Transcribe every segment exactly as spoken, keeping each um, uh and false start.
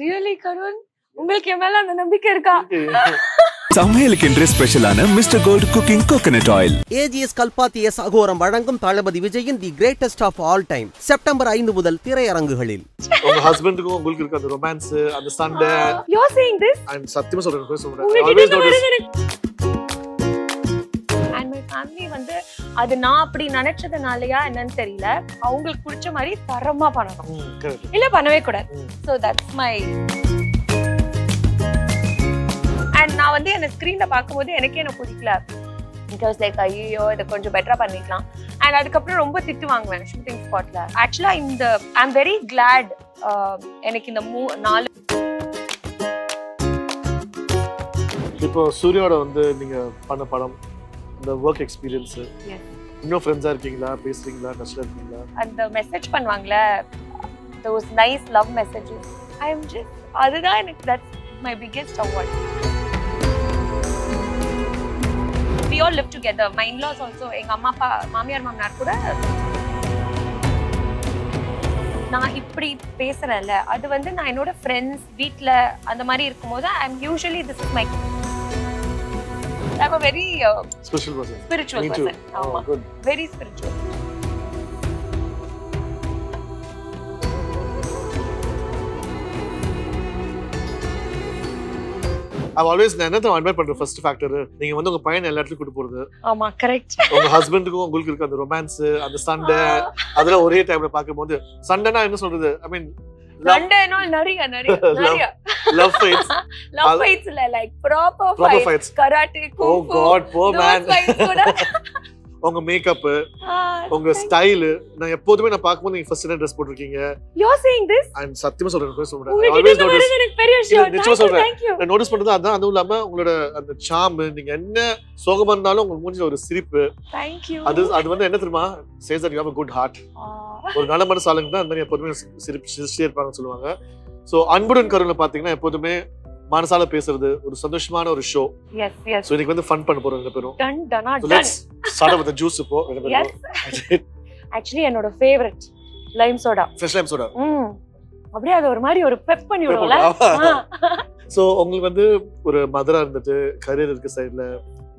Really, Karun? உங்களுக்கு மேல அந்த நம்பிக்கை இருக்கா? சமையலுக்கென்று ஸ்பெஷலான mister gold cooking coconut oil AGS Kalpathi S Aghoram வழங்கும் தளபதி விஜயின் the greatest of all time September ஐந்து முதல் திரையரங்குகளில். உங்க ஹஸ்பண்டுக்கு உங்களுக்கு இருக்க அந்த ரொமான்ஸ் அந்த சண்டை. You are saying this? I'm சத்தியமா சொல்றேன் சொல்றேன். Always notice. And my family வந்து அது நான் அப்படி நினைச்சதனாலயா என்னன்னு தெரியல. அவங்களுக்கு பிடிச்ச மாதிரி தரமா பண்ணணும். இல்ல பண்ணவே கூடாது. So that's my நான் வந்து அந்த ஸ்கிரீன்ல பாக்கும்போது எனக்கு என்ன புரியல. It was like ஐயோ இது கொஞ்சம் பெட்டரா பண்ணிக்கலாம். And அதுக்கு அப்புறம் ரொம்ப திட்டு வாங்குவேன் ஷூட்டிங் ஸ்பாட்ல. Actually இந்த I am very glad எனக்கு இந்த நாலு இப்போ சூர்யாவோட வந்து நீங்க பண்ண படம் the work experience. இன்னும் friends ஆ இருக்கீங்களா? பேசுறீங்களா? நஷ்டா இருக்கீங்களா? அந்த மெசேஜ் பண்ணுவாங்கல those nice love messages. I am just அதுதான் எனக்கு that's my biggest award. We all live together. My in-laws also. எங்க அம்மா அப்பா மாமியார் மாமனார் கூட நான் இப்படி பேசுறேன்ல அது வந்து நான் என்னோட ஃப்ரெண்ட்ஸ் வீட்ல அந்த மாதிரி இருக்கும்போது I am usually this is my I'm a very uh, special person. Spiritual person. ஆமா. Oh, very spiritual. I've always I always admire the first factor. You have to go to the pine. Ama, correct. Your husband has the romance, the Sunday. That's why one time you see Sunday, I mean... Sunday and all, nariya, nariya. Love fights. Love fights, like proper, proper fights. fights. Karate, kung fu. Oh God, poor man. Your makeup, ah, your style. I have to see you first in a dress. You are saying this? I'm saying this. I always notice. I always notice. Thank you. I notice that your charm, your sirip. Thank you. That says that you have a good heart. If you have a good heart, you will share your sirip. So, if you look at Anbudun, Manasala பேசுறது ஒரு சந்தோஷமான ஒரு show. Yes, yes. So இன்னைக்கு வந்து fun பண்ண போறோம் ரெண்டு பேரும். Done, done, done. So let's start with the juice போ. Yes. Actually என்னோட favourite lime soda. Fresh lime soda. ம். அப்படியே அது ஒரு மாதிரி ஒரு பெப் பண்ணி விடுவோம்ல. சோ உங்களுக்கு வந்து ஒரு மதரா இருந்துட்டு கரியர் இருக்க சைடுல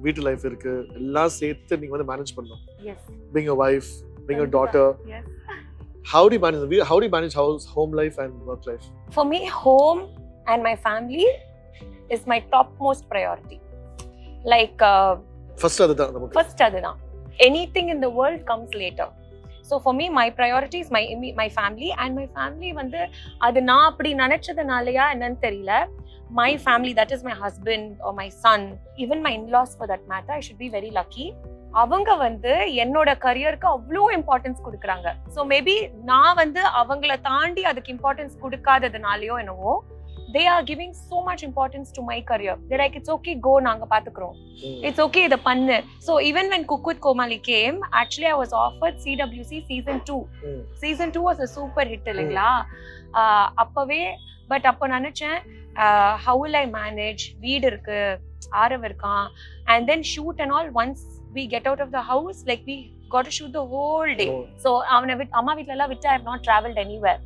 வீட்டு லைஃப் இருக்கு எல்லாம் சேர்த்து நீங்க வந்து மேனேஜ் பண்ணனும். Yes. Being a wife, being a daughter. Yes. How do you manage how do you manage house home life and work life? For me home and my family is my topmost priority. Like uh, first adha namak first adha anything in the world comes later. So for me my priority is my my family and my family vandu adu na apdi nanachadhanalaya ennan theriyala. My family that is my husband or my son even my in-laws for that matter I should be very lucky. Avanga vandu ennoda career ku avlo importance kudukranga. So maybe na vandu avangala taandi aduk importance kudukadadhanaliyo enavo they are giving so much importance to my career. They're like, it's okay, go, naanga pathukrom. It's okay, the pannu. So even when Cooku With Comali came, actually I was offered C W C season two. Mm. Season two was a super hit, illingla. Uh, appave, but appo nanachen, uh, how will I manage? Veed irukku, aarav irkan, and then shoot and all. Once we get out of the house, like we got to shoot the whole day. Oh. So avana vit amma veetla ella vitta I have not traveled anywhere.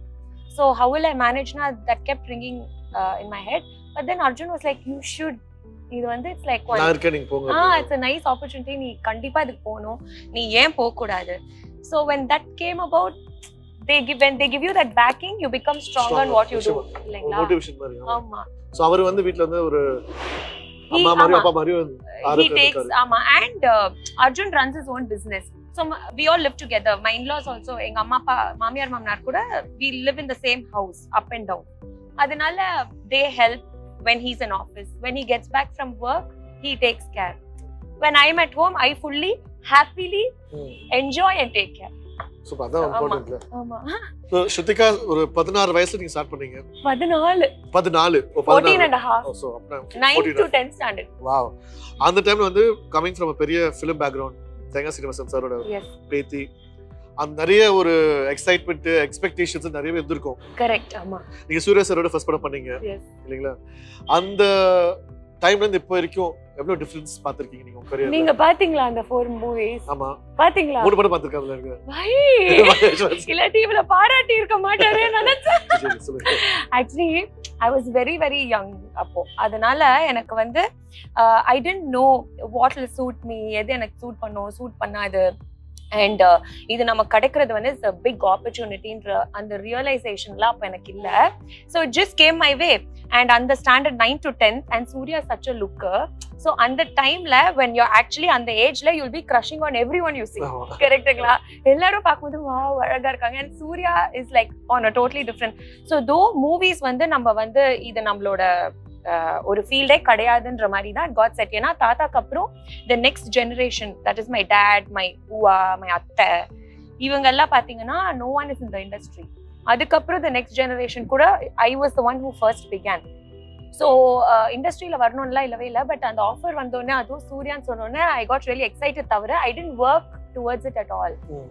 So how will I manage na? That kept ringing Uh, in my head, but then Arjun was like, "You should." You know, it's like, "What?" Ah, it's a nice opportunity. நீ கண்டிப்பா இதுக்கு போணும். நீ ஏன் போக கூடாது? So when that came about, they give when they give you that backing, you become stronger in what you do. Like motivation மாதிரி. ஆமா. So அவர் வந்து வீட்ல இருந்து ஒரு அம்மா மாதிரி அப்பா மாதிரி ஆறு பேர் இருக்காரு. ஆமா. And uh, Arjun runs his own business. So we all live together. My in-laws also. எங்க அம்மா அப்பா மாமியார் மாமனார் கூட we live in the same house, up and down. Adanala they help when he's in office. When he gets back from work he takes care. When I am at home I fully happily hmm. enjoy and take care. So that's important la. Ama. So Shruthika oru பதினாறு vayasula you start panninga. fourteen oh, fourteen and a half. Oh, so nine to ten standard. Wow. On the time vandu coming from a periya film background Thenga Srinivasan sir oda Preeti அந்த நிறைய ஒரு excitement expectations நிறையவே இருந்திருக்கும். Correct. ஆமா. நீங்க சூர்யா சாரோட first படம் பண்ணீங்க. இல்லீங்களா? அந்த டைம்ல இருந்து இப்போ வரைக்கும் எவ்ளோ டிஃபரன்ஸ் பாத்துக்கிங்க நீங்க உங்க career நீங்க பாத்தீங்களா அந்த four movies ஆமா பாத்தீங்களா மூணு படம் பாத்துக்கறதுல இருக்கு பை இல்ல டிவில பாராட்டி இருக்க மாட்டாரே நினைச்சேன் actually I was very very young அப்போ அதனால எனக்கு வந்து I didn't know what will suit me எது எனக்கு சூட் பண்ணனும் சூட் பண்ணாது and இது நம்ம கிடைக்கிறது வந்து is a big opportunity ன்ற அந்த ரியலைசேஷன்ல அப்ப எனக்கு இல்ல so it just came my way and அந்த standard nine to tenth and Suriya is such a looker so அந்த டைம்ல when you're actually அந்த ஏஜ்ல you'll be crushing on everyone you see கரெக்ட்டா எல்லாரும் பாக்கும்போது wow அழகா இருக்காங்க and Suriya is like on a totally different so though movies வந்து நம்ம வந்து இது நம்மளோட ஒரு ஃபீல்டே கிடையாதுன்ற மாதிரி தான் God set ஏனா தாத்தாக்கு அப்புறம் the next generation that is my dad my Uva my அத்தை இவங்க எல்லாம் பாத்தீங்கன்னா no one is in the industry அதுக்கு அப்புறம் the next generation கூட I was the one who first began so uh, industry la varnonla illave illa but and offer vandone adu Suriyan sonnone I got really excited thavara I didn't work towards it at all mm.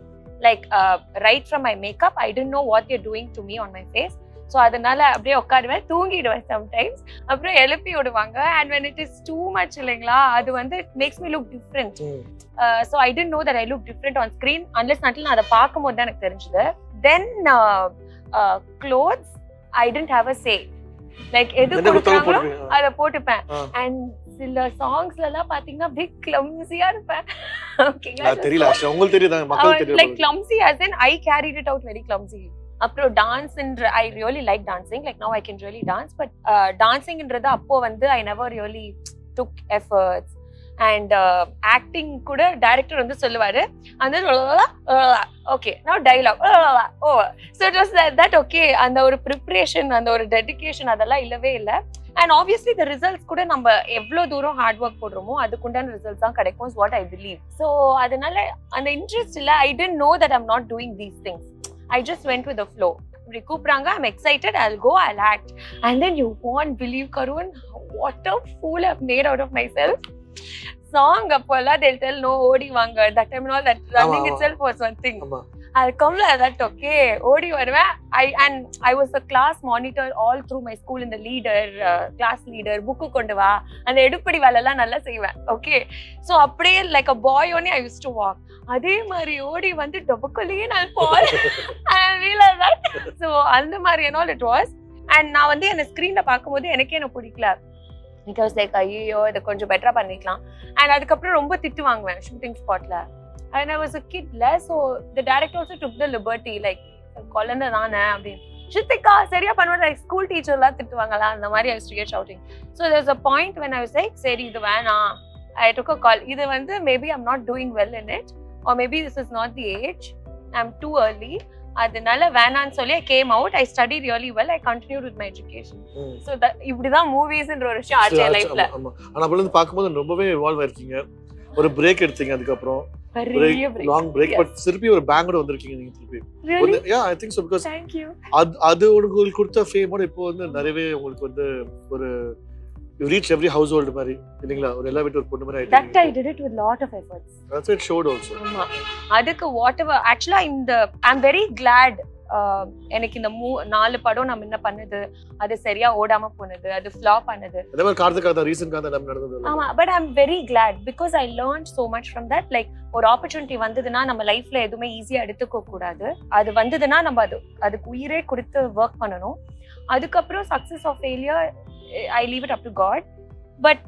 like uh, right from my makeup I didn't know what they're doing to me on my face so அதனால அப்படியே உட்காருவே தூங்கிடுவேன் sometimes அப்புறம் எழுப்பி ஓடுவாங்க and when it is too much இல்லங்களா அது வந்து it makes me look different uh, so I didn't know that I look different on screen unless until நான் அத பாக்கும்போது தான் எனக்கு தெரிஞ்சது then uh, uh, clothes I didn't have a say like எது போடுறீங்களோ அத போட்டுப்பேன் and சில சாங்ஸ்ல எல்லாம் பாத்தீங்கன்னா big clumsy-ஆ இருப்பேன் ஓகேங்களா நான் தெரியல உங்களுக்கு தெரியுதா மக்களுக்கு தெரியல like clumsy as in I carried it out very clumsily apro dance and I really like dancing like now I can really dance but uh, dancing indrathu appo vandu I never really took efforts and uh, acting kuda director vandu solluvaaru and okay now dialogue oh so it was that, that okay and our preparation and our dedication adalla illave illa and obviously the results kuda namba evlo dooram hard work podromo adukundana results dhaan kadaikum is what I believe so adanal and interest illa I didn't know that I'm not doing these things I just went with the flow. Recuperanga, I'm excited. I'll go. I'll act. And then you won't believe, Karun, what a fool I've made out of myself. Song appolla they'll tell no odi vanga. That time and all that running itself was one thing. I'll come like that. Okay, odi varva. I and I was the class monitor all through my school in the leader, uh, class leader. Book kondu va. And edupadi valala nalla seiven. Okay. So apdiye like a boy only I used to walk. அதே மாதிரி ஓடி வந்து டபக்கலயே நான் பால் I realized that so அந்த மாதிரி and all it was and நான் வந்து அந்த screenல பாக்கும்போது எனக்கே என்ன பிடிக்கல because like ஐயோ இத கொஞ்சம் பெட்டரா பண்ணிக்கலாம் and அதுக்கு அப்புறம் ரொம்ப திட்டு வாங்குவேன் shooting spotல and I was a kid less so the director also took the liberty like கொலன நானே அப்படி Shruthika சரியா பண்ணுவா ஸ்கூல் டீச்சர்ல திட்டுவாங்களா அந்த மாதிரி I used to get shouting so there's a point when I was like சரி இது வேணா I took a call இது வந்து maybe I'm not doing well in it or maybe this is not the age I'm too early adanala vanan solli I came out I studied really well I continued with my education mm. so that ibdida movies endra oru short so, life la ana appoland paakumbodhu rombave evolve irkinga oru break eduthinga adukaprom very long break yes. but sirpi oru bang oda vandirkinga neenga sirpi yeah I think so because thank you adu ungalku kudutha fame oda ipo vandu narave ungalku vandu oru you reach every household mari illingla or ella vittu or ponnu mari that I did it with lot of efforts that's it showed also adukku whatever actually in the I'm very glad எனக்கு இந்த நாலு படம் நான் என்ன பண்ணது அது சரியா ஓடாம போனது அது ஃப்ளாப் ஆனது அதே மாதிரி கார்த்திகாதா ரீசன் காதா நம்ம நடந்தது ஆமா but I'm very glad because I learned so much from that like ஒரு opportunity வந்ததுனா நம்ம லைஃப்ல எதுமே ஈஸியா எடுத்துக்க கூடாது அது வந்ததுனா நம்ம அது அதுக்கு உயிரே கொடுத்து வர்க் பண்ணனும் அதுக்கு அப்புறம் success or failure I leave it up to God but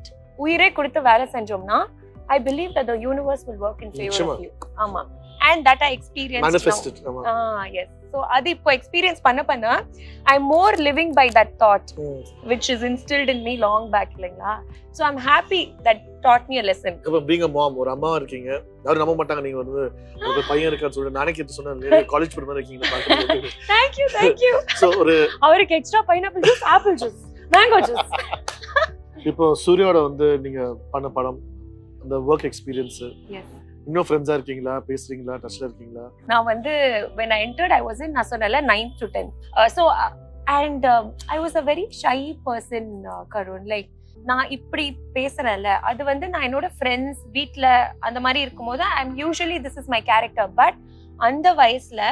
உயிரே கொடுத்து வேலை செஞ்சோம்னா I believe that the universe will work in favor of you ஆமா and that I experienced manifested now. ah yes so adi po experience panna panna I'm more living by that thought mm. which is instilled in me long back illanga so I'm happy that taught me a lesson so, being a mom or amma irkinga yaru namba mattanga neenga vandu oru paiyan irukka solra nanake edhu sonna college poradha irkinga paakumbodhu thank you thank you so oru avarku extra pineapple juice apple juice mango juice ipo Suriyoda vandu neenga panna padam the work experience yes இன்னோ friends ஆ இருக்கீங்களா பேசுறீங்களா டச்ல இருக்கீங்களா நான் வந்து when I entered I was in nationala ninth to tenth uh, so uh, and um, I was a very shy person uh, Karun like நான் இப்படி பேசறல அது வந்து நான் என்னோட फ्रेंड्स வீட்ல அந்த மாதிரி இருக்கும்போது I'm usually this is my character but அந்த வயசுல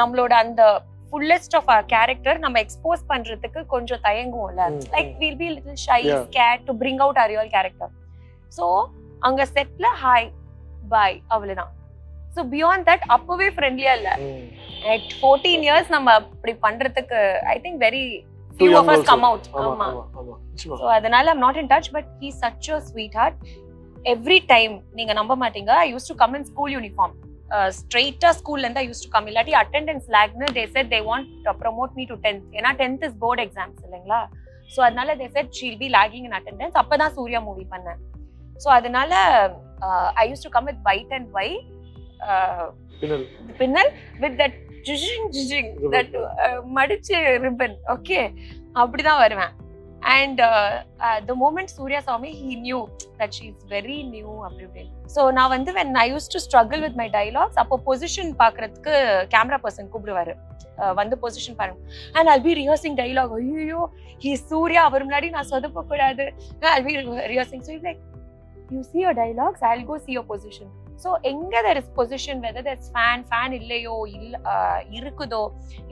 நம்மளோட அந்த fullest of our character நம்ம expose பண்றதுக்கு கொஞ்சம் தயங்குவோம்ல like we'll be a little shy yeah. scared to bring out our real character So, anga set la hi, bye, avlana. So beyond that, appove friendly alla. Mm. At fourteen years, nama appadi pandradhukku I think very few of us also come out. Amma. Amma. So adanal I'm not in touch, but he's such a sweetheart. Every time, neenga namba maatinga, I used to come in school uniform. Uh, straight to school and I used to come. Illati attendance lag na, they said they want to promote me to tenth. Ena tenth is board exams illengla. So adanal they said she'll be lagging in attendance. Appa da Suriya movie panna. So adanal uh, I used to come with white and white uh, pinnal pinnal with that jing jing that uh, madiche ribbon. Okay, apdi da varuven. And uh, uh, the moment Suriya saw me, he knew that she's very new apdi. So na vandu when I used to struggle with my dialogues, appo position paakradhukku camera person kubiduvaru, vandu position paarunga, and I'll be rehearsing dialogue. Ayyo, he Suriya avaru munadi na sodapu kodadu. I'll be rehearsing, so he's like, you see your dialogues, I'll go see your position. So enga there is position, whether there's fan fan illayo illa irukkudo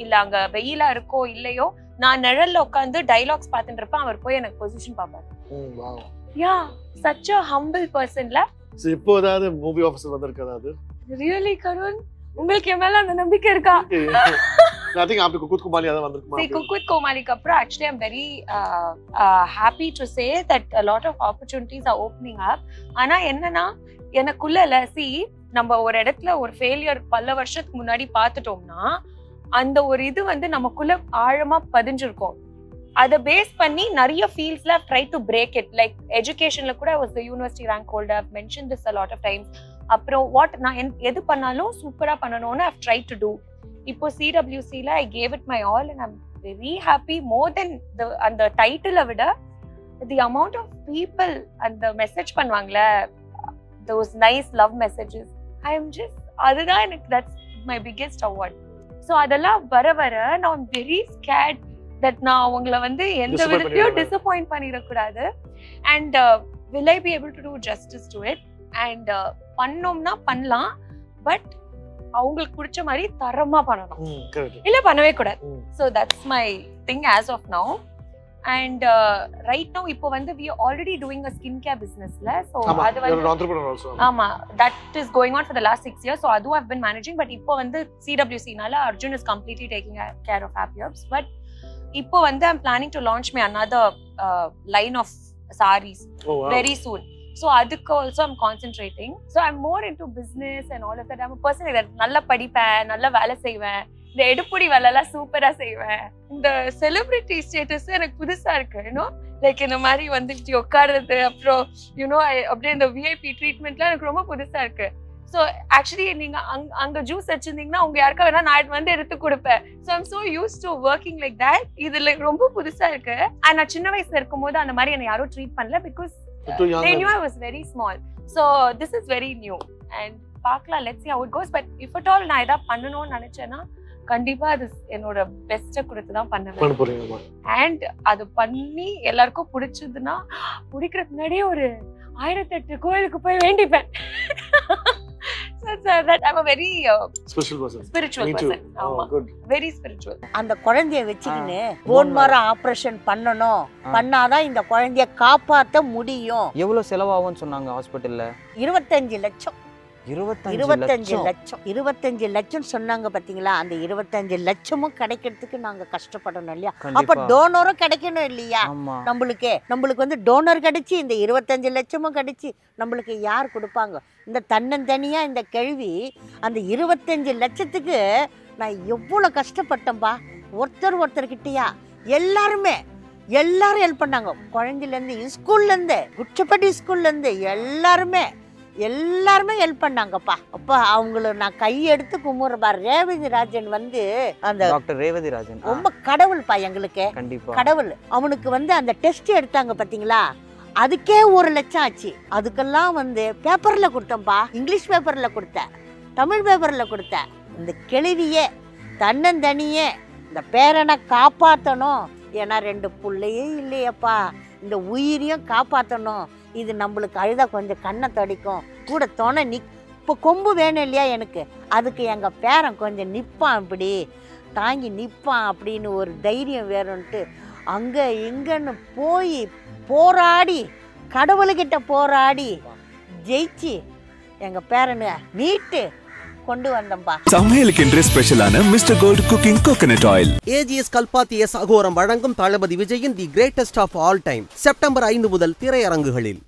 illa anga veila irko illayo, na neralla okkandu dialogues paathundirpa avar poi enak position paapar. Oh wow. Yeah, such a humble person la. So ippo edavadhu movie officer vandirukada adu? Really Karun, ungalku emala andha nambike iruka? I think aapku Cooku With Comali adha vandirukuma. See, Cooku With Comali kapra actually I'm very uh, uh, happy to say that a lot of opportunities are opening up. Ana enna na எனக்குள்ளல சி நம்ம ஒரு இடத்துல ஒரு failure பல வருஷத்துக்கு முன்னாடி பார்த்துட்டோம்னா அந்த ஒரு இது வந்து நமக்குள்ள ஆழமா பதிஞ்சிருக்கும். அதை பேஸ் பண்ணி நிறைய ஃபீல்ட்ஸ்ல try to break it. Like எஜுகேஷன்ல கூட I was the university rank holder. I've mentioned this a lot of times. அப்புறம் வாட் நான் எது பண்ணாலும் சூப்பரா பண்ணணும்னு I've tried to do. இப்போ C W Cல I gave it my all and I'm very happy. More than the and the title of it, the amount of people and the message பண்ணுவாங்களே, those nice love messages, I am just adha enak, that's my biggest award. So adala varavara now I'm very scared that na avangala vande endha vidhiyo disappoint panira kudadu, and uh, will I be able to do justice to it, and pannomna pannalam but avangalukku pidicha mari tharama pananum illa panave kudadu. So that's my thing as of now. And uh, right now ipo vandu we are already doing a skincare business la, so adu vandu you're an entrepreneur also. Ama that is going on for the last six years, so adu I've been managing. But ipo vandu C W C nala Arjun is completely taking care of Happy Herbs. But ipo vandu I'm planning to launch me another uh, line of sarees. Oh, wow. Very soon. So adukku also I'm concentrating. So I'm more into business and all of that. I'm a person like that, nalla padipen, nalla vela seiven, இந்த எடுப்புடி வேலைல சூப்பரா செய்வேன், இந்த celebrity status எனக்கு புதுசா இருக்கு. You know like இந்த மாதிரி வந்துட்டு உட்கார்றது, அப்புறம் யூனோ அப்படியே இந்த விஐபி ட்ரீட்மெண்ட்லாம் எனக்கு ரொம்ப புதுசா இருக்கு. ஸோ ஆக்சுவலி நீங்க அங்க ஜூஸ் வச்சிருந்தீங்கன்னா அவங்க யாருக்கா வேணா நான் வந்து எடுத்து கொடுப்பேன். So I'm so use to working like that. இதுல ரொம்ப புதுசா இருக்கு. அண்ட் நான் சின்ன வயசுல இருக்கும் போது அந்த மாதிரி என்னை யாரும் ட்ரீட் பண்ணல, because they knew I was very small. So this is very new and பார்க்கலாம், let's see how it goes. But if at all நான் ஏதா பண்ணணும்னு நினைச்சேன்னா கண்டிப்பா அது என்னோட பெஸ்ட்டை கொடுத்து தான் பண்ணுவேன். அண்ட் அது பண்ணி எல்லாருக்கும் பிடிச்சதுன்னா பிடிக்கிறதுக்கு முன்னாடியே ஒரு ஆயிரத்தி எட்டு கோயிலுக்கு போய் வேண்டிப்பேன். அந்த குழந்தைய வச்சுக்கின்னு போன் மரம் ஆபரேஷன் பண்ணணும், பண்ணாதான் இந்த குழந்தைய காப்பாற்ற முடியும். எவ்வளவு செலவாகும் சொன்னாங்க ஹாஸ்பிட்டல்ல? இருபத்தஞ்சு லட்சம் இருபத்தஞ்சு லட்சம் இருபத்தஞ்சு லட்சம் சொன்னாங்க பாத்தீங்களா? அந்த இருபத்தஞ்சு லட்சமும் கிடைக்கிறதுக்கு நாங்க கஷ்டப்படணும் இல்லையா? அப்ப டோனரும் கிடைக்கணும் இல்லையா? நம்மளுக்கு நம்மளுக்கு வந்து டோனர் கிடைச்சி இந்த இருபத்தஞ்சு லட்சமும் கிடைச்சி நம்மளுக்கு யார் கொடுப்பாங்க? இந்த தன்னந்தனியா இந்த கேள்வி. அந்த இருபத்தஞ்சு லட்சத்துக்கு நான் எவ்வளவு கஷ்டப்பட்டேன்பா. ஒருத்தர் ஒருத்தர்கிட்டயா எல்லாருமே எல்லாரும் ஹெல்ப் பண்ணாங்க. குழந்தையில இருந்து ஸ்கூல்ல இருந்து குச்சப்பட்டி ஸ்கூல்ல இருந்து எல்லாருமே எல்லாருமே ஹெல்ப் பண்ணாங்கப்பா. அப்பா அவங்கள நான் கையெடுத்து கும்பிடுறப்பா. ரேவதி ராஜன் வந்து அந்த டாக்டர் ரேவதி ராஜன் ரொம்ப கடவுள்ப்பா எங்களுக்கு, கடவுள். அவனுக்கு வந்து அந்த டெஸ்ட் எடுத்தாங்க பாத்தீங்களா, அதுக்கே ஒரு லட்சம் ஆச்சு. அதுக்கெல்லாம் வந்து பேப்பர்ல கொடுத்தேன்ப்பா, இங்கிலீஷ் பேப்பர்ல கொடுத்தேன், தமிழ் பேப்பர்ல கொடுத்தேன். இந்த கிழவியே தன்னந்தனியே இந்த பேரனை காப்பாற்றணும், ஏன்னா ரெண்டு பிள்ளையே இல்லையப்பா, இந்த உயிரையும் காப்பாற்றணும். இது நம்மளுக்கு அழுதா கொஞ்சம் கண்ணை தடிக்கும், கூட துணை நிக் இப்போ கொம்பு வேணும் இல்லையா எனக்கு, அதுக்கு எங்கள் பேரன் கொஞ்சம் நிற்பான், இப்படி தாங்கி நிற்பான் அப்படின்னு ஒரு தைரியம் வேணும்ன்ட்டு அங்கே இங்கன்னு போய் போராடி கடவுள்கிட்ட போராடி ஜெயிச்சி எங்க பேரனை மீட்டு கொண்டு வந்தம்பா. சமையலுக்கு இன்று ஸ்பெஷலான mister gold cooking coconut oil AGS கல்பாத்திய சகோரம் வழங்கும் தளபதி விஜயின் the greatest of all time September ஐந்து முதல் திரையரங்குகளில்.